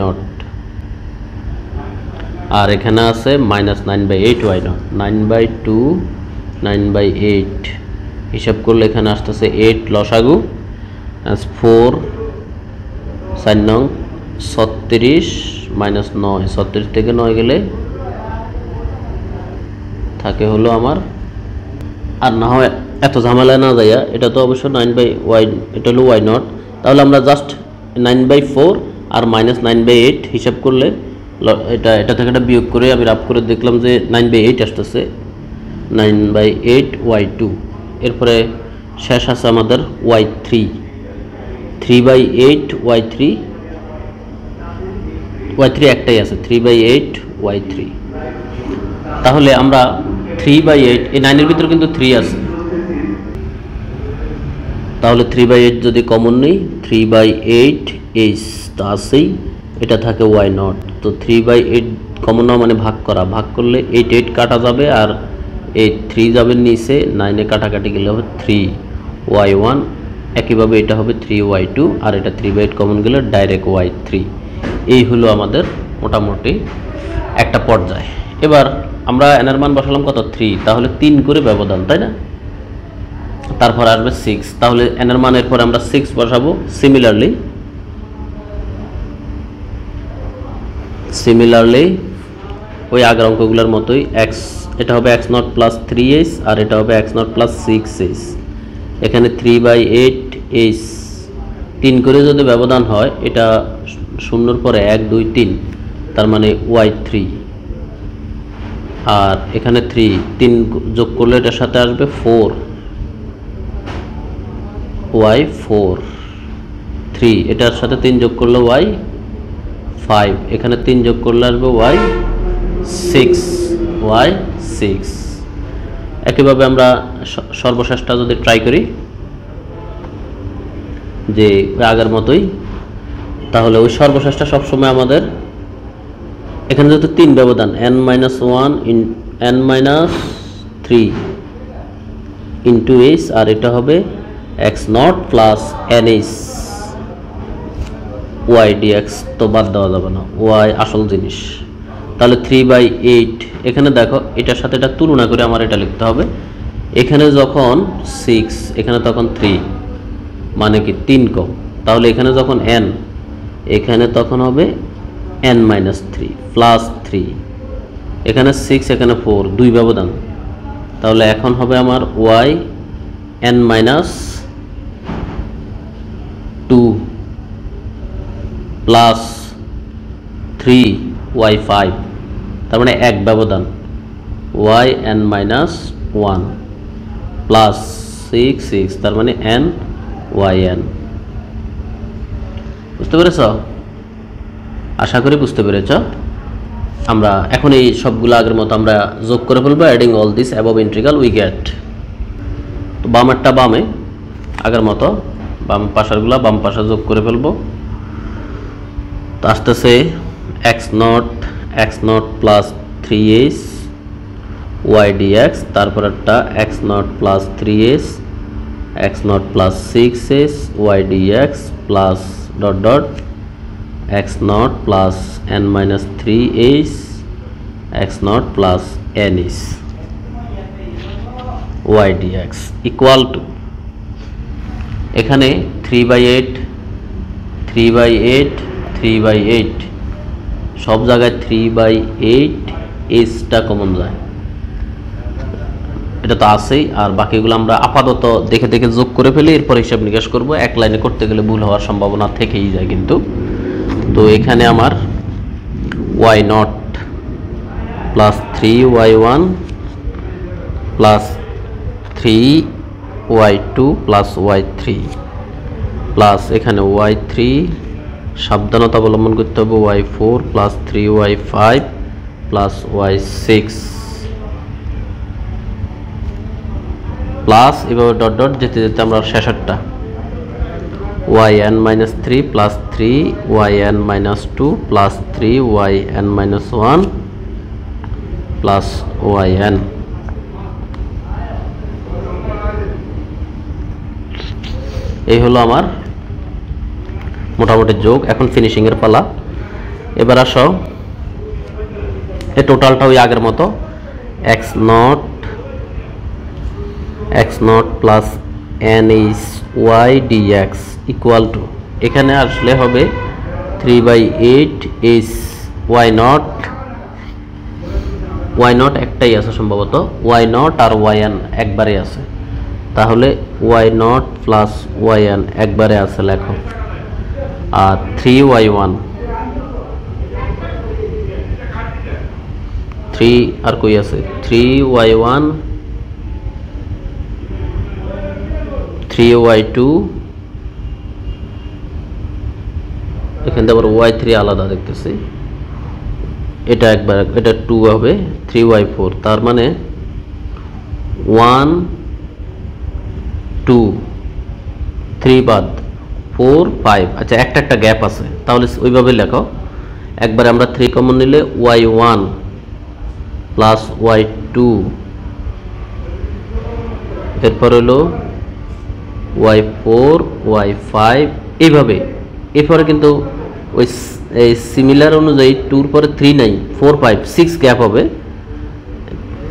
আর এখানে আছে -9/8 y0 9/2 9/8 হিসাব করলে এখানে আসছে 8 লসাগু 4 sin 36 minus 9 36 থেকে 9 গেলে থাকে হলো আমার আর না হয় এত ঝামেলা না যায়া এটা তো অবশ্য 9/y এটা হলো y0 তাহলে আমরা জাস্ট 9/4 আর -9/8 হিসাব করলে এটা এটা থেকে এটা বিয়োগ করে আমি রাফ করে দেখলাম যে 9/8 আসছে 9/8 y2 এরপরে শেষ আছে আমাদের y3 3/8 y3 y3 একটাই আছে 3/8 y3 তাহলে আমরা 3/8 এই 9 এর ভিতর কিন্তু 3 আছে তাহলে 3/8 যদি কমন নেই 3/8 is আছে এটা থাকে y not তো 3/8 কমন না মানে ভাগ করা ভাগ করলে 8 8 কাটা যাবে আর এই 3 যাবে নিচে 9 এ কাটাকাটি গেলে হবে 3y1 একইভাবে এটা হবে 3y2 আর এটা 3/8 কমন গেলে ডাইরেক্ট y3 এই হলো আমাদের মোটামুটি একটা পর্যায় এবার আমরা n এর মান বসালাম কত 3 তাহলে 3 করে ব্যবধান তাই না তারপর আসবে 6 তাহলে n এর মানের পরে আমরা 6 বসাবো similarly ওই আগের অঙ্কগুলোর মতই x এটা হবে x0 + 3s আর এটা হবে x0 + 6s এখানে 3/8s 3 করে যদি ব্যবধান হয় এটা শূন্যর পরে 1 2 3 তার মানে y3 আর এখানে 3 3 যোগ করলে এটার সাথে আসবে 4 y4 3 এটার সাথে 3 যোগ করলে y5 এখানে 3 যোগ করলে আসবে y6 একইভাবে আমরা সর্বশেষটা যদি ট্রাই করি যে আগের মতই তাহলে ওই সর্বশেষটা সব সময় আমাদের এখানে যেহেতু 3 ব্যবধান n-1 n-3 s আর এটা হবে x0 plus ns y dx তো বাদ দেওয়া যাবে না y আসল জিনিস তাহলে 3/8 এখানে দেখো এটার সাথে এটা তুলনা করে আমার এটা লিখতে হবে এখানে যখন 6 এখানে তখন 3 মানে কি 3 কম তাহলে এখানে যখন n এখানে তখন হবে n-3 প্লাস 3 এখানে 6 এখানে 4 দুই ব্যবধান তাহলে এখন হবে আমার y n-2 প্লাস 3y5 তার মানে এক ব্যবধান y n-1 প্লাস 6 তার মানে n yn বুঝতে পেরেছো আশা করি বুঝতে পেরেছো আমরা এখন এই সবগুলো আগের মত আমরা যোগ করে ফেলব adding all this above integral we get তো বামটা বামে আগের মত বাম পাশারগুলো বাম পাশে যোগ করে ফেলব তো আসছে x0 plus 3s y dx তারপরটা x0 plus 3s x0 plus 6s y dx plus dot dot x0 plus n-3s x0 plus ns y dx equal to এখানে 3/8 সব জায়গায় 3/8 এসটা কমন যায় এটা তো আছেই আর বাকিগুলো আমরা আপাতত দেখে দেখে যোগ করে ফেলি এরপর হিসাব নিকাশ করব এক লাইনে করতে গেলে ভুল হওয়ার সম্ভাবনা থেকেই যায় কিন্তু তো এখানে আমার y0 plus 3y1 plus 3y2 plus y3 plus এখানে y3 সাবধানতা অবলম্বন করতে হবে y4 plus 3y5 plus y6 plus এভাবে ডট ডট যেতে যেতে আমরা শেষেরটা yn-3 plus 3 yn-2 plus 3 yn-1 plus yn এই হলো আমার মোটামুটি যোগ এখন ফিনিশিং এর পালা এবার আসো এই টোটালটা ওই আগের মতো x0 plus n is y dx equal to এখানে আসলে হবে 3/8 is y0 একটাই আছে সম্ভবত y0 আর yn একবারে আছে তাহলে y0 plus yn একবারে আছে লেখো আর 3y1 3 আর কই আছে 3y1 3y2 এখানে আবার y3 আলাদা দেখতেছি এটা একবার এটা 2 হবে 3/4 তার মানে 1 2 3 বাদ 4 5 আচ্ছা একটা একটা গ্যাপ আছে তাহলে ওইভাবে লেখো একবার আমরা 3 কমন নিলে y1 plus y2 এরপর হলো y4 y5 এইভাবে এরপর কিন্তু ওই এই সিমিলার অনুযায়ী 2 পরে 3 নাই 4 5 6 গ্যাপ হবে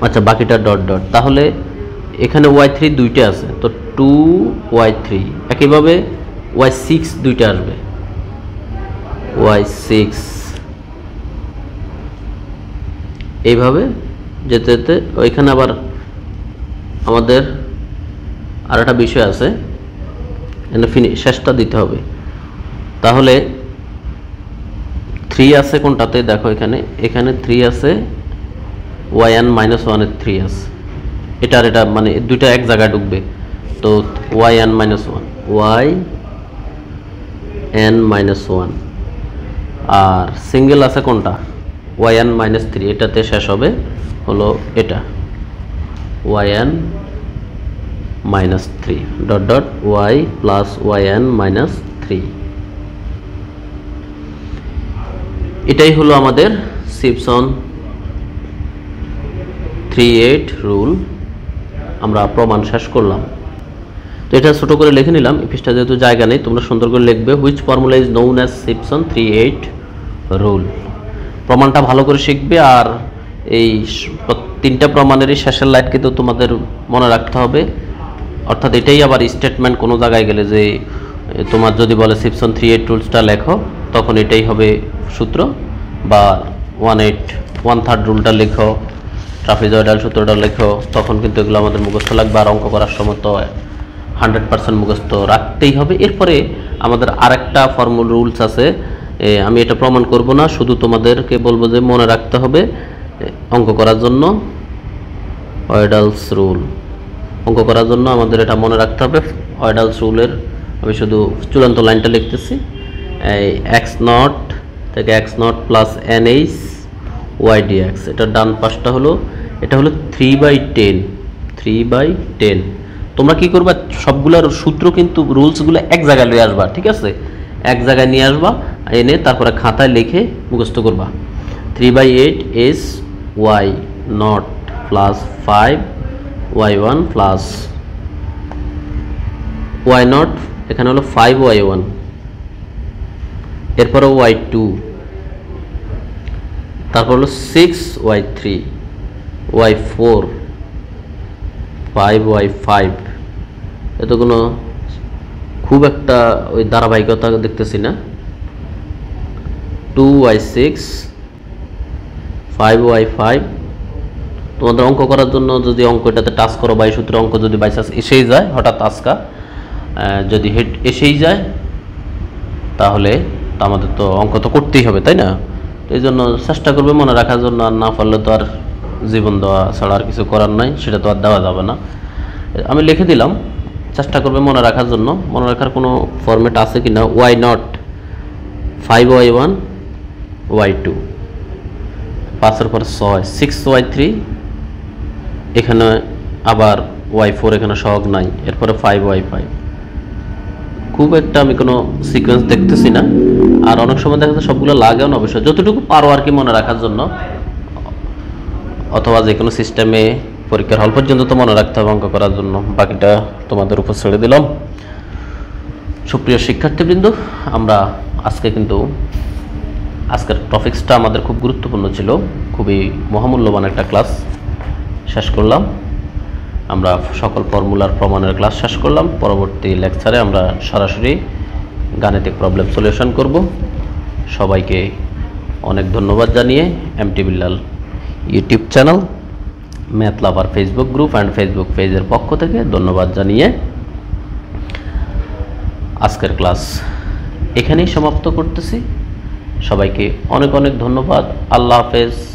আচ্ছা বাকিটা ডট ডট তাহলে এখানে y3 দুইটা আছে তো 2 y3 একই ভাবে y6 দুইটা আসবে y6 এইভাবে যেতে যেতে ওইখানে আবার আমাদের আরেকটা বিষয় আছে এখানে ফিনিশ শেষটা দিতে হবে তাহলে 3 আছে কোনটাতে দেখো এখানে এখানে 3 আছে yn - 1 এর 3 আছে এটা আর এটা মানে দুটো এক জায়গায় ঢুকবে তো yn - 1 yn - 1 আর সিঙ্গেল আছে কোনটা yn - 3 এটাতে শেষ হবে হলো এটা yn - 3 dot dot y + yn - 3 এটাই হলো আমাদের সিম্পসন 3/8 রুল আমরা প্রমাণ শেষ করলাম তো এটা ছোট করে লিখে নিলাম পৃষ্ঠা যেহেতু জায়গা নেই তোমরা সুন্দর করে লিখবে which formula is known as Simpson 3/8 rule প্রমাণটা ভালো করে শিখবে আর এই তিনটা প্রমাণেরই শেষের লাইন কিন্তু তোমাদের মনে রাখতে হবে অর্থাৎ এটাই আবার স্টেটমেন্ট কোন জায়গায় গেলে যে তোমার যদি বলে সিম্পসন 3/8 রুলসটা লেখো তখন এটাই হবে সূত্র বা 1/3 রুলটা লেখো ট্র্যাপিজয়েডাল সূত্রটা লেখো তখন কিন্তু এগুলো আমাদের মুখস্থ লাগবে আর অঙ্ক করার সময় তো 100% মুখস্থ রাখতেই হবে এরপরে আমাদের আরেকটা ফর্মুলা রুলস আছে আমি এটা প্রমাণ করব না শুধু তোমাদেরকে বলবো যে মনে রাখতে হবে অঙ্ক করার জন্য অয়ডালস রুল অঙ্ক করার জন্য আমাদের এটা মনে রাখতে হবে অয়ডালস রুলের আমি শুধু চূড়ান্ত লাইনটা লিখতেছি x0 থেকে x0 plus nh y dx এটা ডান পাশটা হলো এটা হলো 3/10 3/10 তোমরা কি করবে সবগুলোর সূত্র কিন্তু রুলস গুলো এক জায়গায় নিয়ে আসবা ঠিক আছে এক জায়গায় নিয়ে আসবা এনে তারপরে খাতায় লিখে মুখস্থ করবা 3/8 is y0 plus 5 y1 plus y0 এখানে হলো 5 y1 এরপর y2 তারপর হলো 6 y3 y4 5 y5 এত কোনো খুব একটা ওই ধারাবাহিকতা দেখতেছি না 2 y6 5 y5 তোমাদের অঙ্ক করার জন্য যদি অঙ্কটাতে টাচ করো বা এই সূত্র অঙ্ক যদি বাইচান্স এসেই যায় হঠাৎ আজকা যদি হেড এসেই যায় তাহলে আমাদের তো অঙ্ক তো করতেই হবে তাই না তো এইজন্য চেষ্টা করবে মনে রাখার জন্য আর না পারলে তো আর জীবন দেওয়া ছাড়া আর কিছু করার নাই সেটা তো আর দেওয়া যাবে না আমি লিখে দিলাম চেষ্টা করবে মনে রাখার জন্য মনে রাখার কোনো ফরম্যাট আছে কি না y0 5y1 y2 পাঁচের পর 6 6y3 এখানে আবার y4 এখানে সহগ নাই এরপরে 5y5 খুব একটা আমি কোনো সিকোয়েন্স দেখতেছি না আর অনেক সময় দেখা যায় সবগুলো লাগেও না অবশ্য যতটুকু পারো আর কি মনে রাখার জন্য অথবা যে কোনো সিস্টেমে পরীক্ষার হল পর্যন্ত তো মনে রাখতে হবে অঙ্ক করার জন্য বাকিটা তোমাদের উপর ছেড়ে দিলাম সুপ্রিয় শিক্ষার্থীবৃন্দ আমরা আজকে কিন্তু আজকের টপিকসটা আমাদের খুব গুরুত্বপূর্ণ ছিল খুবই মহামূল্যবান একটা ক্লাস শেষ করলাম আমরা সকল ফর্মুলার প্রমাণের ক্লাস শেষ করলাম পরবর্তী লেকচারে আমরা সরাসরি গাণিতিক প্রবলেম সলিউশন করব সবাইকে অনেক ধন্যবাদ জানিয়ে MT Billal YouTube channel math lover Facebook group and Facebook পেজের পক্ষ থেকে ধন্যবাদ জানিয়ে আজকের ক্লাস এখানেই সমাপ্ত করতেছি সবাইকে অনেক অনেক ধন্যবাদ আল্লাহ হাফেজ